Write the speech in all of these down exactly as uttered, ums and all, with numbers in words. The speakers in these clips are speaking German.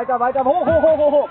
Weiter, weiter, hoch, hoch, hoch, hoch, hoch.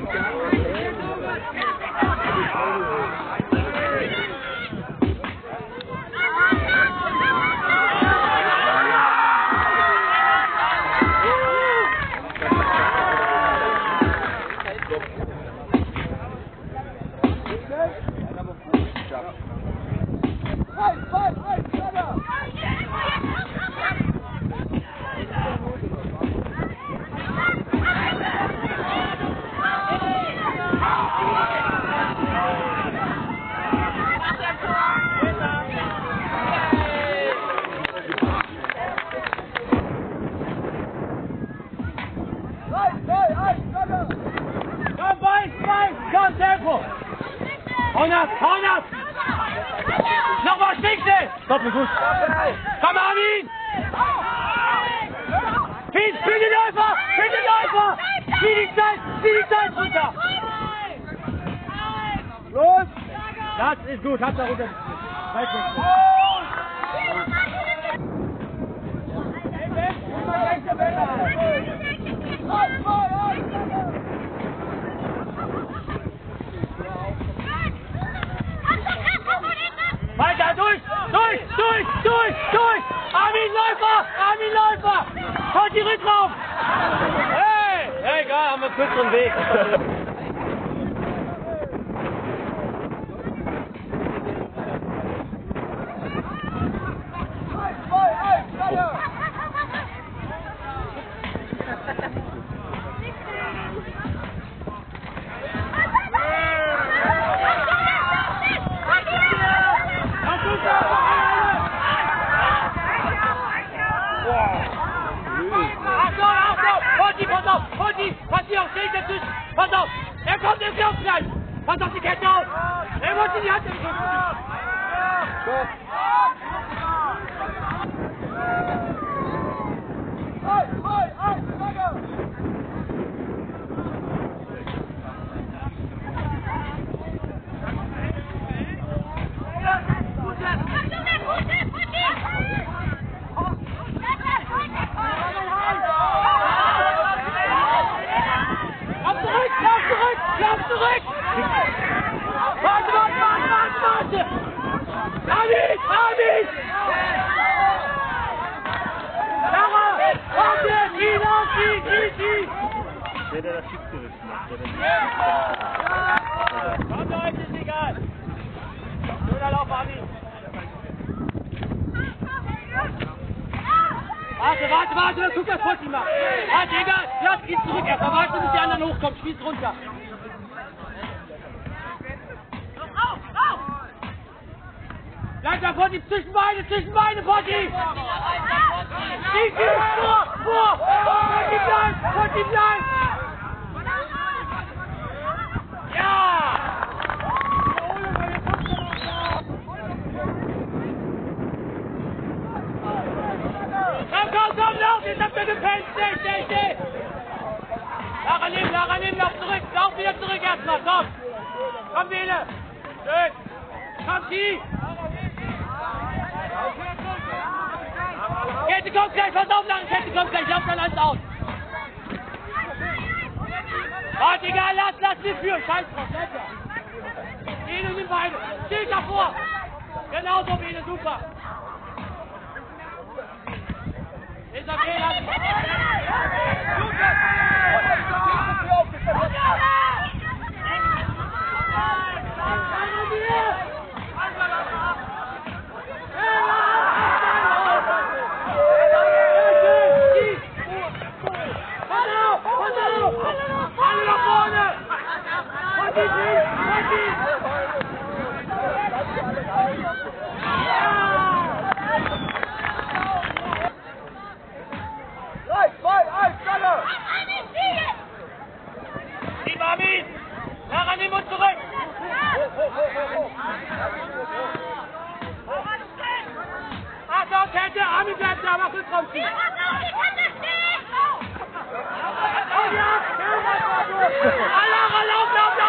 Thank you. Honert, Honert! Nochmal Stichse! Stopp, mir gut. Komm, Armin! Fies, für die Läufer! Für die Läufer! Zieh die Zeit, zieh die Zeit runter! Los! Das ist gut, hab's da runter. Weiter durch, durch, durch, durch, durch! Armin Läufer, Armin Läufer! Schaut die Rück drauf! Hey! Hey, egal, haben wir kurz den Weg.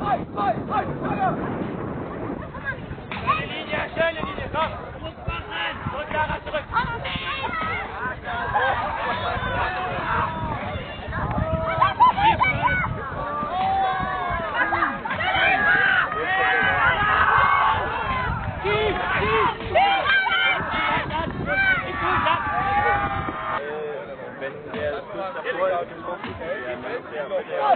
Fight, fight, fight, fight!